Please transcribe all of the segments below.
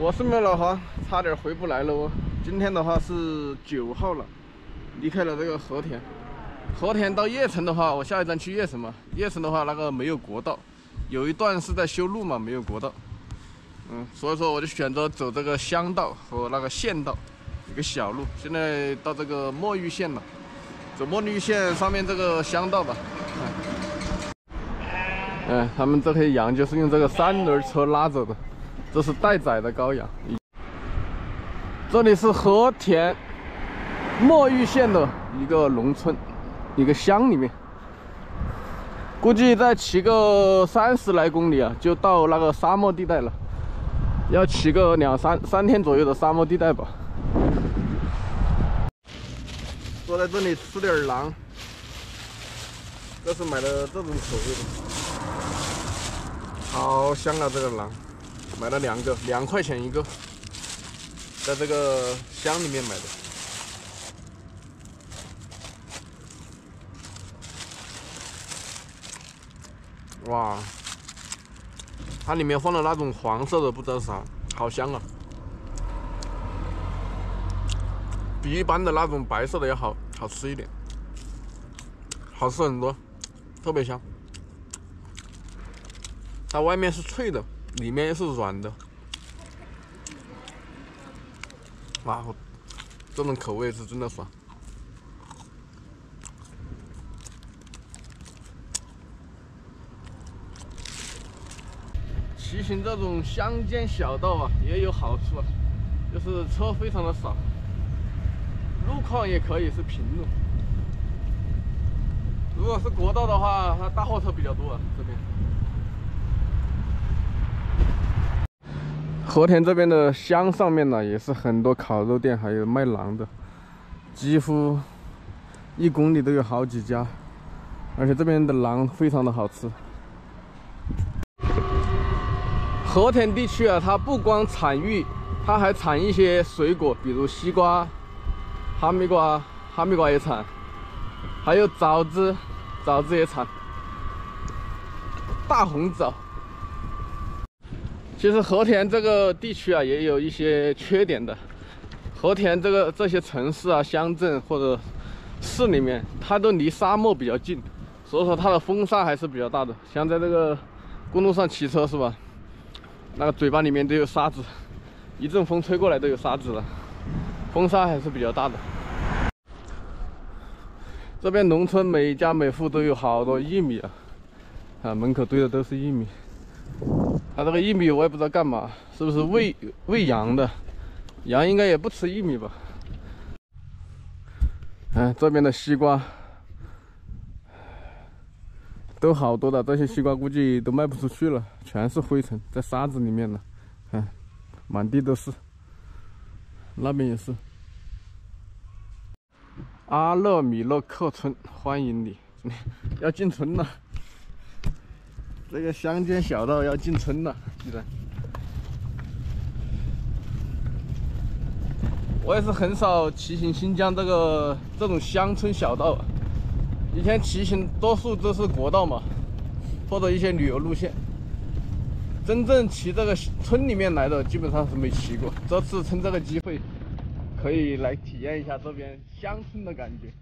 我是没老黄，差点回不来了哦。今天的话是9号了，离开了这个和田。和田到叶城的话，我下一站去叶城嘛。叶城的话，那个没有国道，有一段是在修路嘛，没有国道。所以说我就选择走这个乡道和那个县道，一个小路。现在到这个墨玉县了，走墨玉县上面这个乡道吧。他们这些羊就是用这个3轮车拉走的。 这是待宰的羔羊。这里是和田墨玉县的一个农村，一个乡里面，估计再骑个30来公里啊，就到那个沙漠地带了。要骑个三天左右的沙漠地带吧。坐在这里吃点馕，这是买的这种口味的，好香啊！这个馕。 买了2个，2块钱一个，在这个乡里面买的。哇，它里面放了那种黄色的，不知道啥，好香啊！比一般的那种白色的要好吃一点，好吃很多，特别香。它外面是脆的。 里面是软的，哇，这种口味是真的爽。骑行这种乡间小道啊，也有好处啊，就是车非常的少，路况也可以是平路。如果是国道的话，它大货车比较多啊，这边。 和田这边的乡上面呢，也是很多烤肉店，还有卖馕的，几乎1公里都有好几家，而且这边的馕非常的好吃。和田地区啊，它不光产玉，它还产一些水果，比如西瓜、哈密瓜，哈密瓜也产，还有枣子，枣子也产，大红枣。 其实和田这个地区啊，也有一些缺点的。和田这些城市啊、乡镇或者市里面，它都离沙漠比较近，所以说它的风沙还是比较大的。像在这个公路上骑车是吧？那个嘴巴里面都有沙子，一阵风吹过来都有沙子了，风沙还是比较大的。这边农村每家每户都有好多玉米啊，门口堆的都是玉米。 它这个玉米我也不知道干嘛，是不是喂羊的？羊应该也不吃玉米吧？这边的西瓜都好多的，这些西瓜估计都卖不出去了，全是灰尘，在沙子里面了。满地都是。那边也是。阿勒米勒克村，欢迎你，要进村了。 这个乡间小道要进村了，记得。我也是很少骑行新疆这种乡村小道，以前骑行多数都是国道嘛，或者一些旅游路线。真正骑这个村里面来的，基本上是没骑过。这次趁这个机会，可以来体验一下这边乡村的感觉。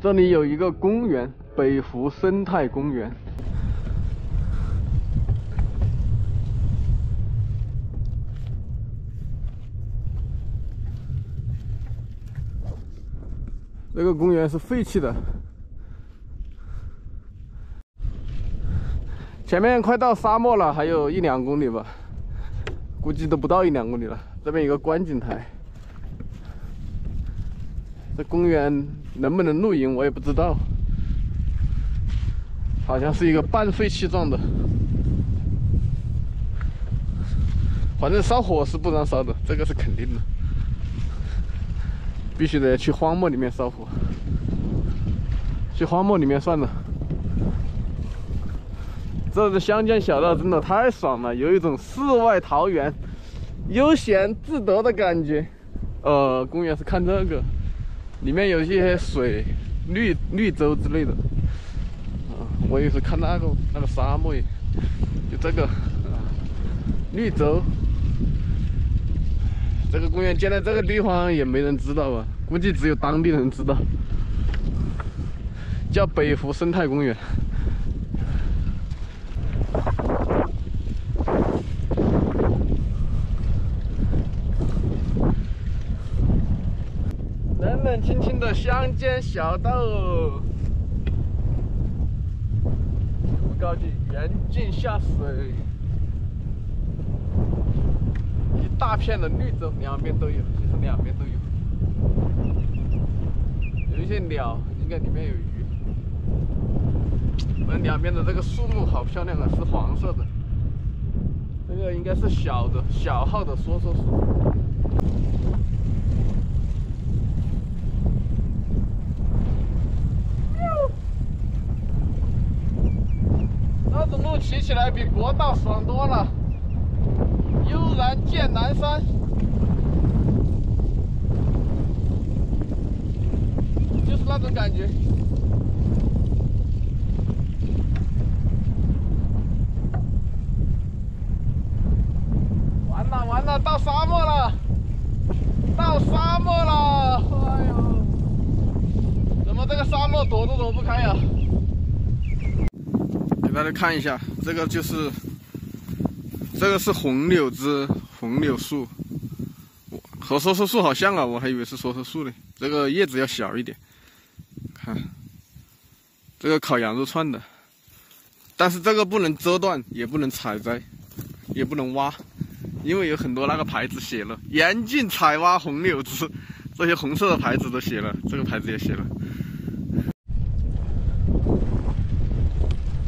这里有一个公园，北湖生态公园。这个公园是废弃的。前面快到沙漠了，还有1-2公里吧，估计都不到1-2公里了。这边有个观景台。 这公园能不能露营，我也不知道，好像是一个半废弃状的，反正烧火是不让烧的，这个是肯定的，必须得去荒漠里面烧火，去荒漠里面算了。这个湘江小道真的太爽了，有一种世外桃源、悠闲自得的感觉。公园是看这个。 里面有一些水、绿洲之类的，啊，我也是看那个沙漠，就这个、啊、绿洲。这个公园建在这个地方也没人知道啊，估计只有当地人知道，叫北湖生态公园。冷清清的乡间小道，竹篙景远近下水，一大片的绿洲，两边都有，其实两边都有，有一些鸟，应该里面有鱼。那两边的这个树木好漂亮啊，是黄色的，这个应该是小号的梭梭树。 骑起来比国道爽多了，悠然见南山。就是那种感觉。完了完了，到沙漠了，到沙漠了！哎呦，怎么这个沙漠躲都躲不开呀、啊？ 大家看一下，这个就是红柳枝、红柳树，和梭梭树好像啊，我还以为是梭梭树呢。这个叶子要小一点，看这个烤羊肉串的，但是这个不能折断，也不能采摘，也不能挖，因为有很多那个牌子写了严禁采挖红柳枝，这些红色的牌子都写了，这个牌子也写了。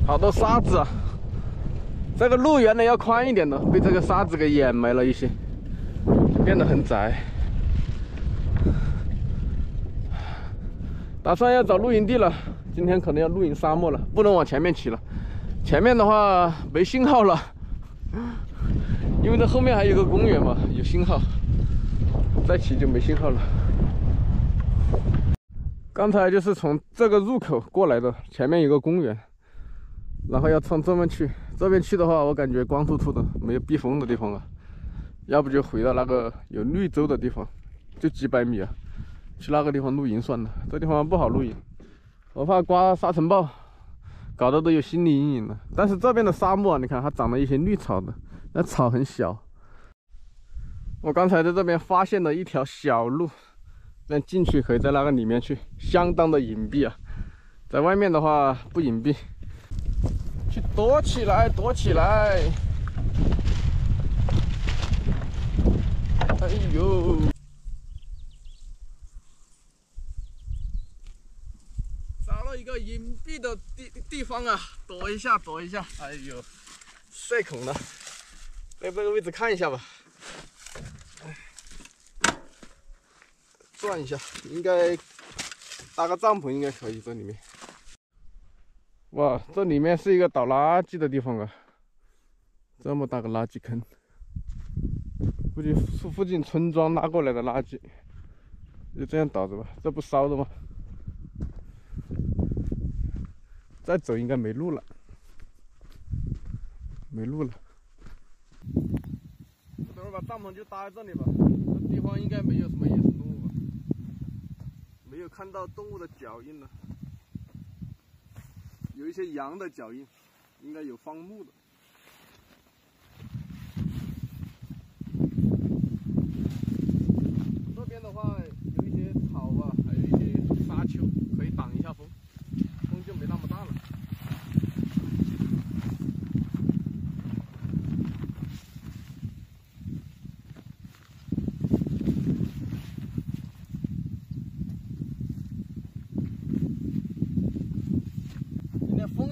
好多沙子啊！这个路原来要宽一点的，被这个沙子给掩埋了一些，变得很窄。打算要找露营地了，今天可能要露营沙漠了，不能往前面骑了。前面的话没信号了，因为这后面还有个公园嘛，有信号，再骑就没信号了。刚才就是从这个入口过来的，前面有个公园。 然后要从这边去，这边去的话，我感觉光秃秃的，没有避风的地方啊，要不就回到那个有绿洲的地方，就几百米啊，去那个地方露营算了。这地方不好露营，我怕刮沙尘暴，搞得都有心理阴影了。但是这边的沙漠啊，你看它长了一些绿草的，那草很小。我刚才在这边发现了一条小路，那进去可以在那个里面去，相当的隐蔽啊，在外面的话不隐蔽。 去躲起来，躲起来！哎呦，找了一个隐蔽的地方啊，躲一下，躲一下！哎呦，晒孔了，在这个位置看一下吧，转一下，应该搭个帐篷应该可以，这里面。 哇，这里面是一个倒垃圾的地方啊！这么大个垃圾坑，估计是附近村庄拉过来的垃圾，就这样倒着吧。这不烧的吗？再走应该没路了，没路了。我等会儿把帐篷就搭在这里吧，这地方应该没有什么野生动物吧？没没有看到动物的脚印了，有一些羊的脚印，应该有放牧的。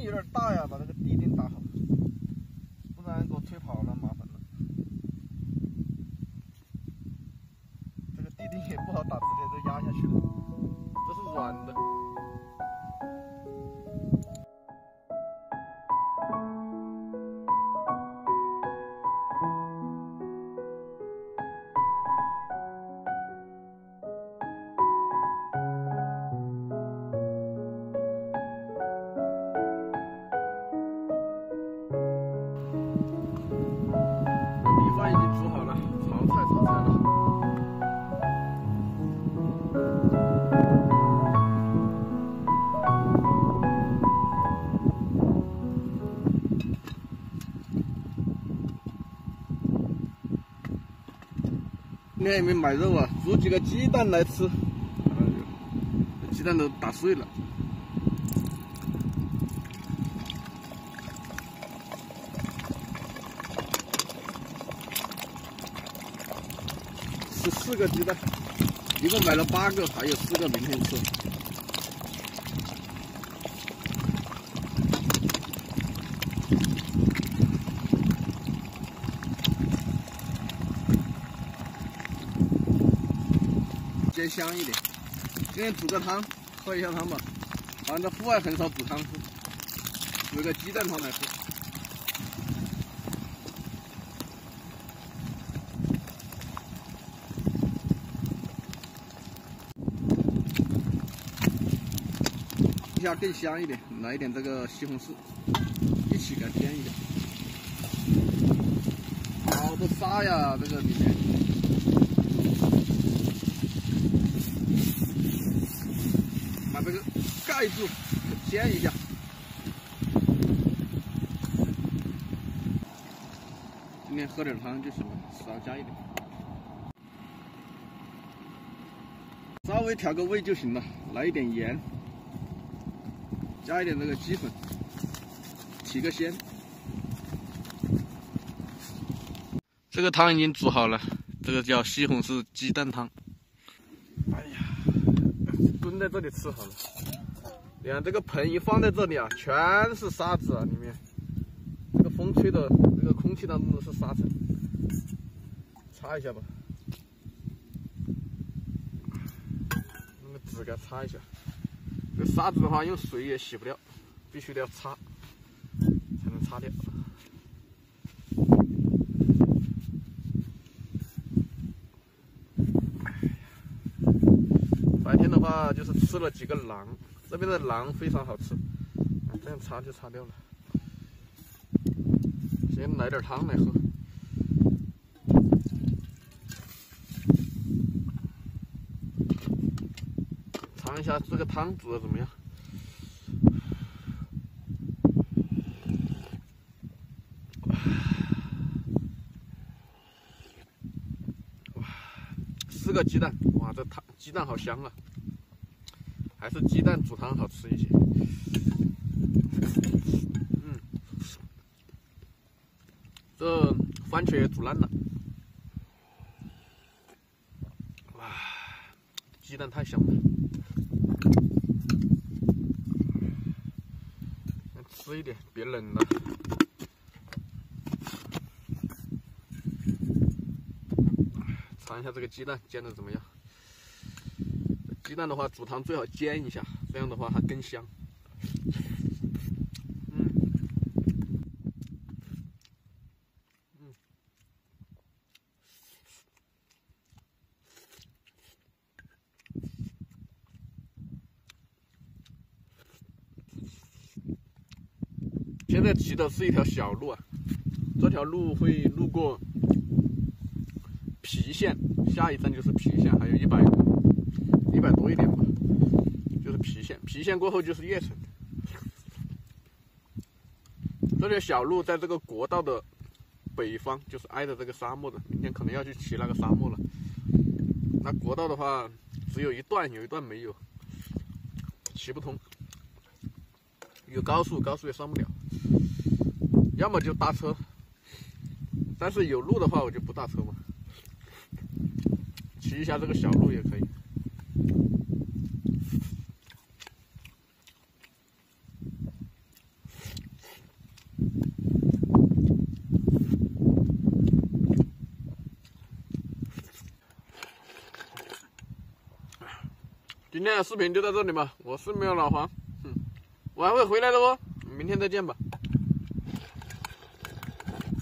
有点大呀，把那个地钉打好，不然给我吹跑了，麻烦了。这个地钉也不好打，直接就压下去了，这是软的。 店里面买肉啊，煮几个鸡蛋来吃。哎呦，鸡蛋都打碎了。14个鸡蛋，一共买了8个，还有4个明天吃。鲜香一点，今天煮个汤，喝一下汤吧。反正户外很少煮汤喝，煮个鸡蛋汤来喝。一下更香一点，来一点这个西红柿，一起给它煎一点。好多沙呀，这个里面。 把这个盖住，煎一下。今天喝点汤就行了，少加一点，稍微调个味就行了。来一点盐，加一点这个鸡粉，提个鲜。这个汤已经煮好了，这个叫西红柿鸡蛋汤。 蹲在这里吃好了，你看这个盆一放在这里啊，全是沙子啊，里面这个风吹的，这个空气当中都是沙尘，擦一下吧，用个纸给它擦一下。这个沙子的话，用水也洗不掉，必须得要擦，才能擦掉。 啊，就是吃了几个馕，这边的馕非常好吃，这样擦就擦掉了。先来点汤来喝。尝一下这个汤煮的怎么样？哇，4个鸡蛋，哇，这汤鸡蛋好香啊！ 还是鸡蛋煮汤好吃一些。嗯，这番茄煮烂了。哇，鸡蛋太香了！吃一点，别冷了。尝一下这个鸡蛋煎的怎么样？ 鸡蛋的话，煮汤最好煎一下，这样的话它更香。现在骑的是一条小路啊，这条路会路过郫县，下一站就是郫县，还有100公里。100多一点吧，就是郫县，郫县过后就是叶城。这条小路在这个国道的北方，就是挨着这个沙漠的。明天可能要去骑那个沙漠了。那国道的话，只有一段，有一段没有，骑不通。有高速，高速也上不了，要么就搭车。但是有路的话，我就不搭车嘛，骑一下这个小路也可以。 今天的视频就到这里吧，我是没有老黄，我还会回来的哦，明天再见吧。